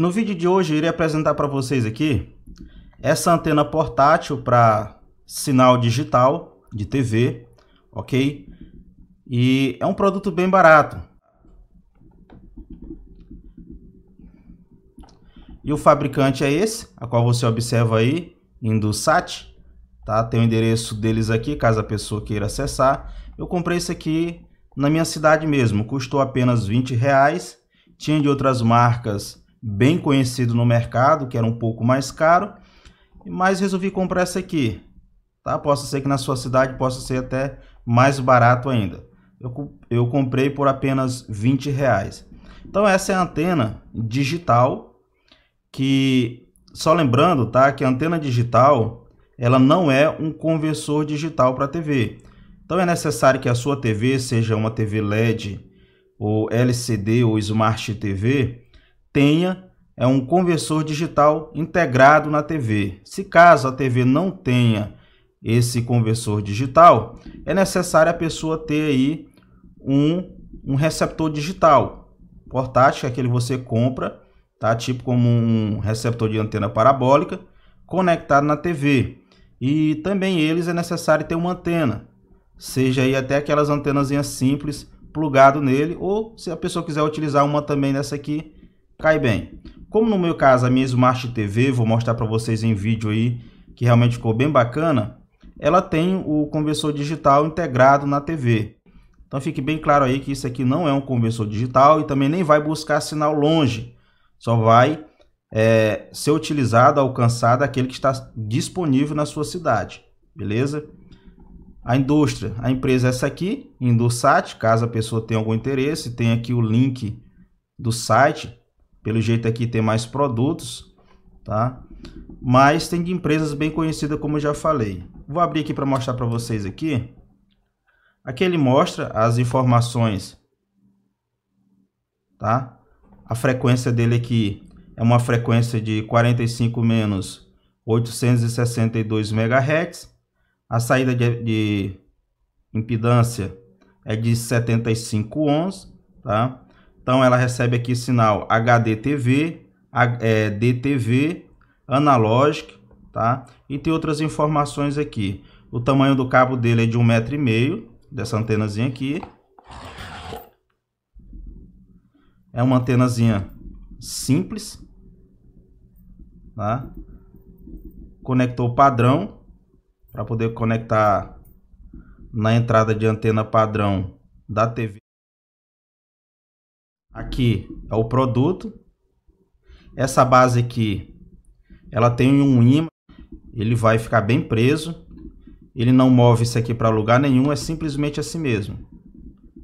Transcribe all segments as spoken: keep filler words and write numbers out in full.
E no vídeo de hoje eu irei apresentar para vocês aqui essa antena portátil para sinal digital de T V, ok? E é um produto bem barato. E o fabricante é esse, a qual você observa aí, Indusat, tá? Tem o endereço deles aqui, caso a pessoa queira acessar. Eu comprei isso aqui na minha cidade mesmo, custou apenas vinte reais. Tinha de outras marcas bem conhecido no mercado, que era um pouco mais caro, mas resolvi comprar essa aqui, tá? Possa ser que na sua cidade possa ser até mais barato ainda. Eu, eu comprei por apenas vinte reais. Então essa é a antena digital. Que só lembrando, tá, que a antena digital ela não é um conversor digital para T V. Então é necessário que a sua T V seja uma T V L E D ou L C D ou Smart T V, tenha é um conversor digital integrado na T V. Se caso a T V não tenha esse conversor digital, é necessário a pessoa ter aí um um receptor digital portátil, aquele que você compra, tá? Tipo como um receptor de antena parabólica conectado na T V. E também eles é necessário ter uma antena, seja aí até aquelas antenazinhas simples plugado nele, ou se a pessoa quiser utilizar uma também dessa aqui, cai bem. Como no meu caso a minha Smart T V, vou mostrar para vocês em vídeo aí, que realmente ficou bem bacana, ela tem o conversor digital integrado na T V. Então fique bem claro aí que isso aqui não é um conversor digital e também nem vai buscar sinal longe. Só vai é, ser utilizado, alcançado aquele que está disponível na sua cidade, beleza? A indústria, a empresa é essa aqui, Indusat, caso a pessoa tenha algum interesse, tem aqui o link do site, pelo jeito aqui tem mais produtos, tá? Mas tem de empresas bem conhecidas, como eu já falei. Vou abrir aqui para mostrar para vocês aqui. Aqui ele mostra as informações, tá? A frequência dele aqui é uma frequência de quarenta e cinco menos oitocentos e sessenta e dois megahertz. A saída de, de impedância é de setenta e cinco ohms, tá? Então ela recebe aqui sinal H D T V, é, D T V, analógico, tá? E tem outras informações aqui. O tamanho do cabo dele é de um metro e meio, dessa antenazinha aqui. É uma antenazinha simples, tá? Conector padrão, para poder conectar na entrada de antena padrão da T V. Aqui é o produto. Essa base aqui, ela tem um ímã, ele vai ficar bem preso. Ele não move isso aqui para lugar nenhum, é simplesmente assim mesmo.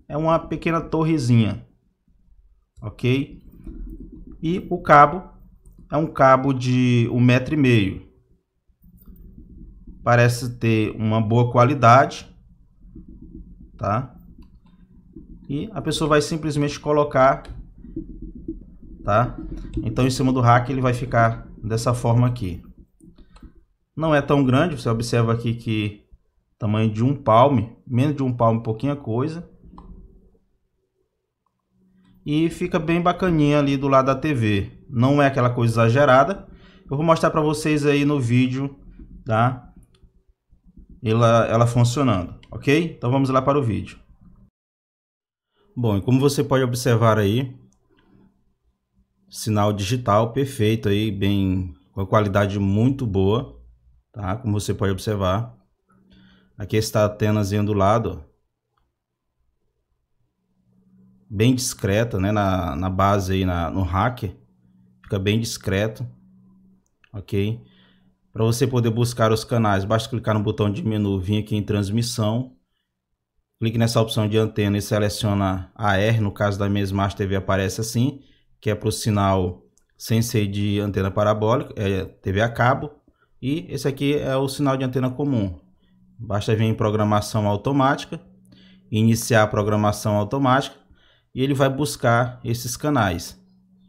É uma pequena torrezinha. Ok? E o cabo é um cabo de um metro e meio. Parece ter uma boa qualidade, tá? E a pessoa vai simplesmente colocar, tá? Então em cima do rack ele vai ficar dessa forma aqui. Não é tão grande, você observa aqui que tamanho de um palmo, menos de um palmo, pouquinha coisa. E fica bem bacaninha ali do lado da T V. Não é aquela coisa exagerada. Eu vou mostrar para vocês aí no vídeo, tá? Ela, ela funcionando, ok? Então vamos lá para o vídeo. Bom, e como você pode observar aí, sinal digital perfeito aí, bem, com a qualidade muito boa, tá? Como você pode observar. Aqui está a antenazinha do lado, ó. Bem discreta, né? Na, na base aí, na, no rack, fica bem discreto, ok? Para você poder buscar os canais, basta clicar no botão de menu, vir aqui em transmissão, clique nessa opção de antena e seleciona A R, no caso da minha Smart T V aparece assim, que é para o sinal sem ser de antena parabólica, é T V a cabo, e esse aqui é o sinal de antena comum. Basta vir em programação automática, iniciar a programação automática, e ele vai buscar esses canais,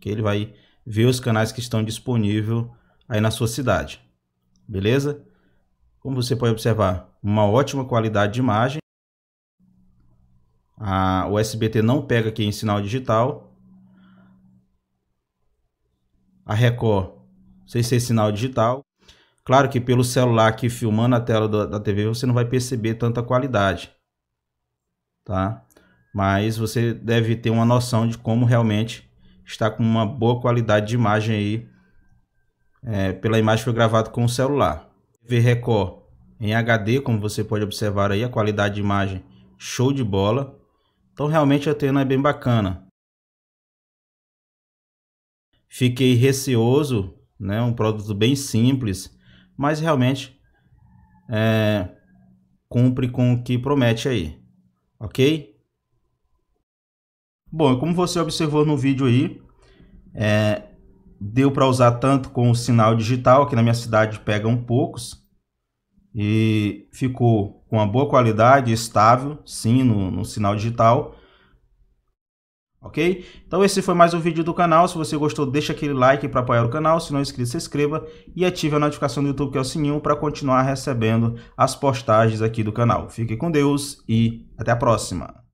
que ele vai ver os canais que estão disponíveis aí na sua cidade, beleza? Como você pode observar, uma ótima qualidade de imagem. A U S B T não pega aqui em sinal digital. a Record sem ser sinal digital. Claro que pelo celular aqui filmando a tela da T V você não vai perceber tanta qualidade, tá? Mas você deve ter uma noção de como realmente está com uma boa qualidade de imagem aí, é, pela imagem que foi gravada com o celular. T V Record em H D, como você pode observar aí, a qualidade de imagem show de bola. Então realmente a antena é bem bacana. Fiquei receoso, né? Um produto bem simples, mas realmente é, cumpre com o que promete aí, ok? Bom, como você observou no vídeo aí, é, deu para usar tanto com o sinal digital, que na minha cidade pegam poucos, e ficou com uma boa qualidade, estável, sim, no, no sinal digital. Ok? Então esse foi mais um vídeo do canal. Se você gostou, deixa aquele like para apoiar o canal. Se não é inscrito, se inscreva e ative a notificação do YouTube, que é o sininho, para continuar recebendo as postagens aqui do canal. Fique com Deus e até a próxima!